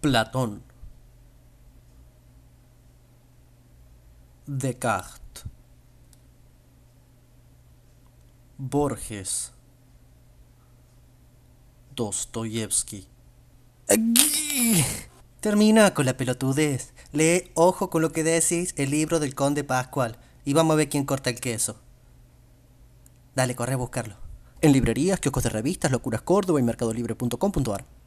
Platón, Descartes, Borges, Dostoyevsky. Termina con la pelotudez. Lee Ojo con lo que decís, el libro del Conde Pascual, y vamos a ver quién corta el queso. Dale, corre a buscarlo. En librerías, kioscos de revistas, Locuras Córdoba y mercadolibre.com.ar.